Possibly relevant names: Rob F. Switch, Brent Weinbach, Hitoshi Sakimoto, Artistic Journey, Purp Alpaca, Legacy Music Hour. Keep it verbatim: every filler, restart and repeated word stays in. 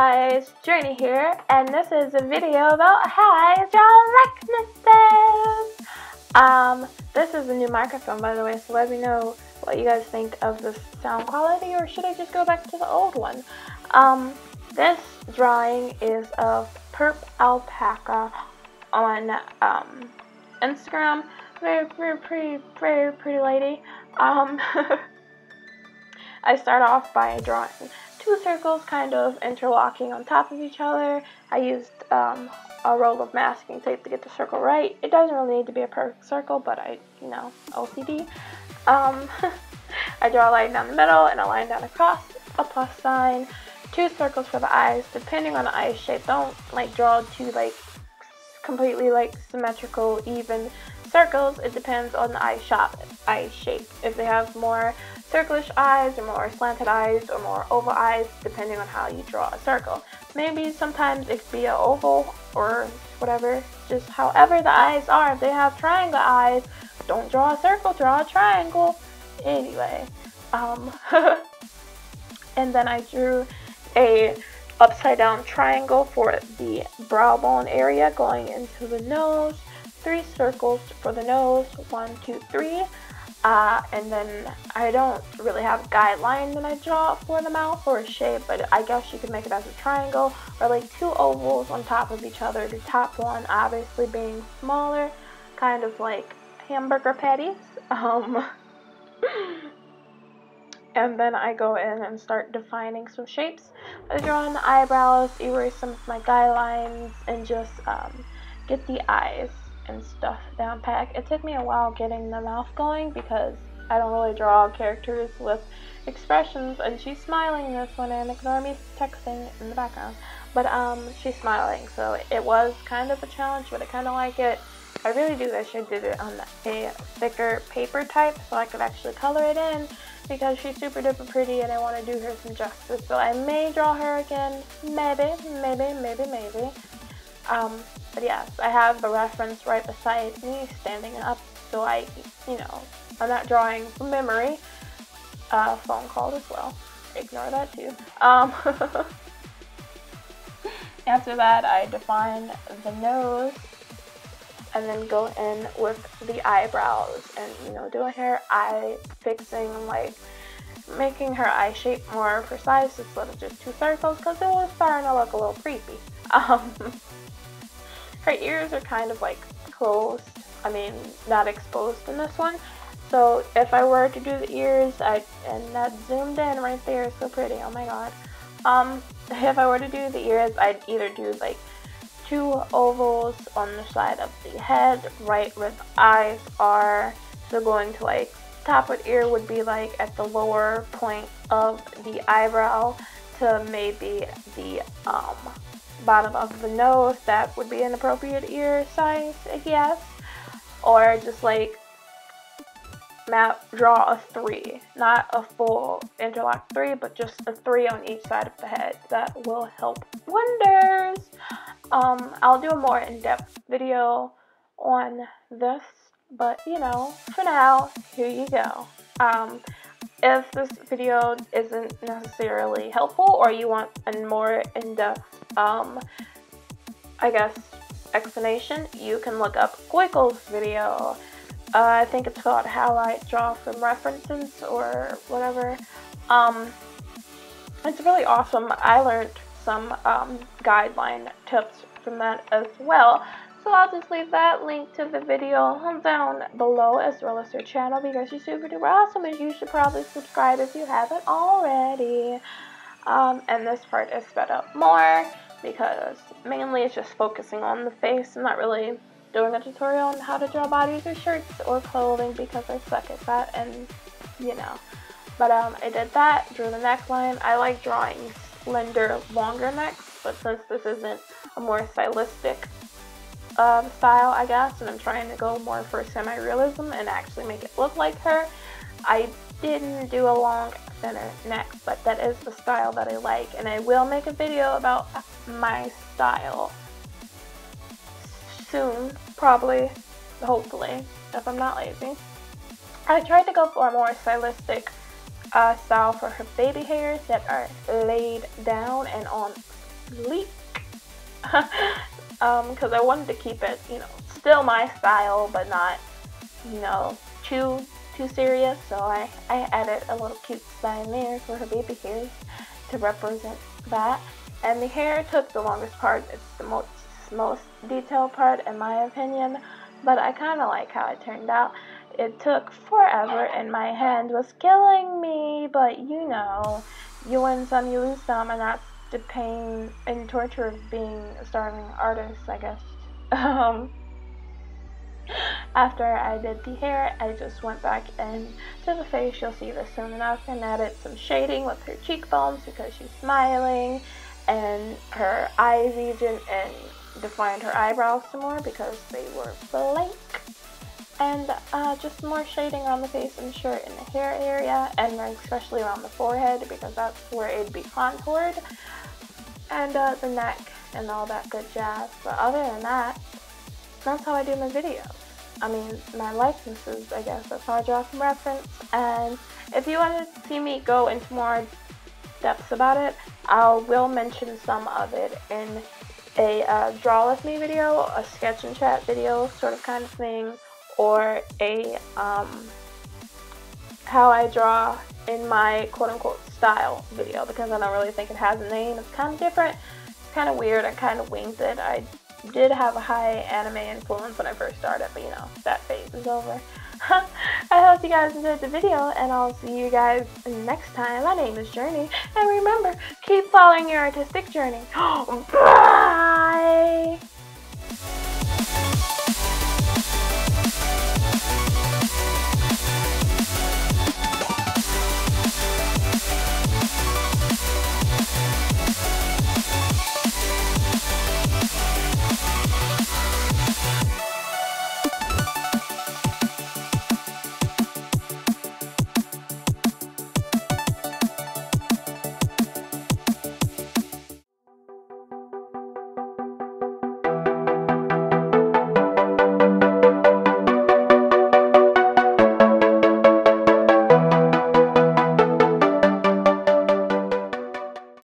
guys, Journey here, and this is a video about how I draw likenesses! Um, this is a new microphone, by the way, so let me know what you guys think of the sound quality, or should I just go back to the old one? Um, this drawing is of Purp Alpaca on um, Instagram. Very, very pretty, very pretty lady. Um, I start off by drawing two circles kind of interlocking on top of each other. I used um, a roll of masking tape to get the circle right. It doesn't really need to be a perfect circle, but I, you know, O C D. Um, I draw a line down the middle and a line down across, a plus sign, two circles for the eyes, depending on the eye shape. Don't like draw two like completely like symmetrical, even circles. It depends on the eye shop, eye shape. If they have more circlish eyes or more slanted eyes or more oval eyes, depending on how you draw a circle. Maybe sometimes it could be an oval or whatever, just however the eyes are. If they have triangle eyes, don't draw a circle, draw a triangle. Anyway, um, and then I drew a upside down triangle for the brow bone area going into the nose. Three circles for the nose, one, two, three. Uh, and then I don't really have a guideline that I draw for the mouth or a shape, but I guess you could make it as a triangle or like two ovals on top of each other. The top one obviously being smaller, kind of like hamburger patties. Um, and then I go in and start defining some shapes. I draw in the eyebrows, erase some of my guidelines, and just um, get the eyes and stuff down pack. It took me a while getting the mouth going because I don't really draw characters with expressions, and she's smiling in this one, and ignore me texting in the background, but um she's smiling, so it was kind of a challenge, but I kind of like it. I really do wish I did it on a thicker paper type so I could actually color it in, because she's super duper pretty and I want to do her some justice, so I may draw her again, maybe, maybe, maybe, maybe. Um, but yes, I have the reference right beside me standing up, so I, you know, I'm not drawing from memory. Uh, phone call as well. Ignore that too. Um, after that, I define the nose and then go in with the eyebrows and, you know, doing her eye fixing, like making her eye shape more precise instead of just two circles, because it was starting to look a little creepy. Um, Her ears are kind of like closed, I mean not exposed in this one, so if I were to do the ears, I and that zoomed in right there is so pretty, oh my god. Um, if I were to do the ears, I'd either do like two ovals on the side of the head, right where the eyes are, so going to like top of ear would be like at the lower point of the eyebrow to maybe the um, bottom of the nose. That would be an appropriate ear size, I guess, or just like map draw a three, not a full interlock three, but just a three on each side of the head. That will help wonders. um I'll do a more in-depth video on this, but you know, for now, here you go. um If this video isn't necessarily helpful, or you want a more in-depth, um, I guess, explanation, you can look up Goikel's video. Uh, I think it's called How I Draw From References or whatever. Um, it's really awesome. I learned some um, guideline tips from that as well. So I'll just leave that link to the video down below, as well as her channel, because she's super duper awesome and you should probably subscribe if you haven't already. Um, and this part is sped up more because mainly it's just focusing on the face. I'm not really doing a tutorial on how to draw bodies or shirts or clothing because I suck at that, and you know. But um, I did that, drew the neckline. I like drawing slender, longer necks, but since this isn't a more stylistic Um, style, I guess, and I'm trying to go more for semi-realism and actually make it look like her, I didn't do a long, thinner neck, but that is the style that I like, and I will make a video about my style soon, probably, hopefully, if I'm not lazy. I tried to go for a more stylistic uh, style for her baby hairs that are laid down and on sleek because um, I wanted to keep it, you know, still my style, but not, you know, too too serious. So I, I added a little cute sign there for her baby hairs to represent that. And the hair took the longest part. It's the most most detailed part in my opinion, but I kind of like how it turned out. It took forever and my hand was killing me, but you know, you win some, you lose some, and that's the pain and torture of being a starving artist, I guess. Um, after I did the hair, I just went back in to the face, you'll see this soon enough, and added some shading with her cheekbones because she's smiling, and her eye region, and defined her eyebrows some more because they were blank. And uh, just more shading on the face, I'm sure, in the hair area, and especially around the forehead because that's where it'd be contoured, and uh, the neck and all that good jazz. But other than that, that's how I do my videos. I mean, my licenses, I guess, that's how I draw from reference. And if you want to see me go into more depths about it, I will mention some of it in a uh, draw with me video, a sketch and chat video sort of kind of thing, or a um, how I draw in my quote-unquote style video, because I don't really think it has a name. It's kind of different, it's kind of weird, I kind of winged it. I did have a high anime influence when I first started, but you know, that phase is over. I hope you guys enjoyed the video, and I'll see you guys next time. My name is Journey, and remember, keep following your artistic journey. Bye!